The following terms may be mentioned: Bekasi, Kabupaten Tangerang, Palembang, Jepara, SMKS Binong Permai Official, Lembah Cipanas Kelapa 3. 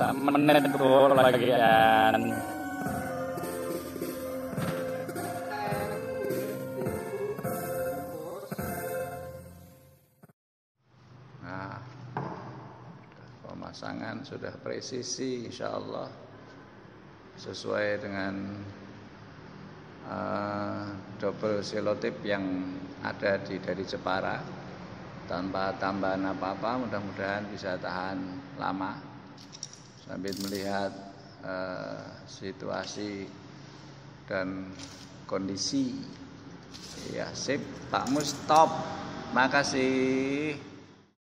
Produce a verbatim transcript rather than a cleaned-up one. menit berlarian. Nah, pemasangan sudah presisi, insya Allah sesuai dengan uh, double selotip yang ada di dari Jepara. Tanpa tambahan apa-apa, mudah-mudahan bisa tahan lama sambil melihat eh, situasi dan kondisi. Ya, sip, Pak Mustop, makasih.